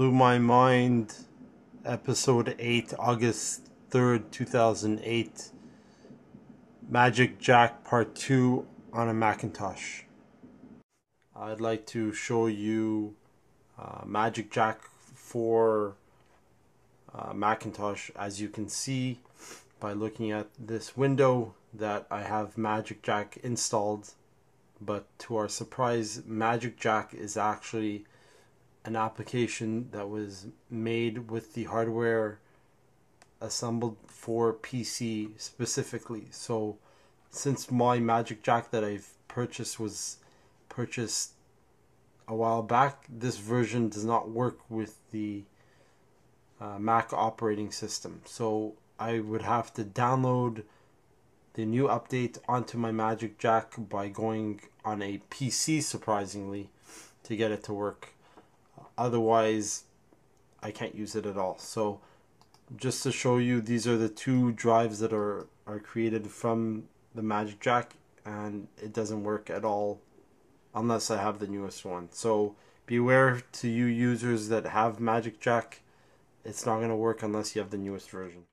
Blew My Mind, Episode 8, August 3rd, 2008. MagicJack Part 2 on a Macintosh. I'd like to show you MagicJack for Macintosh. As you can see by looking at this window, that I have MagicJack installed, but to our surprise, MagicJack is actually an application that was made with the hardware assembled for PC specifically. So since my MagicJack that I've purchased was purchased a while back, this version does not work with the Mac operating system, so I would have to download the new update onto my MagicJack by going on a PC, surprisingly, to get it to work. Otherwise, I can't use it at all. So just to show you, these are the two drives that are created from the MagicJack, and it doesn't work at all unless I have the newest one. So beware to you users that have MagicJack, it's not going to work unless you have the newest version.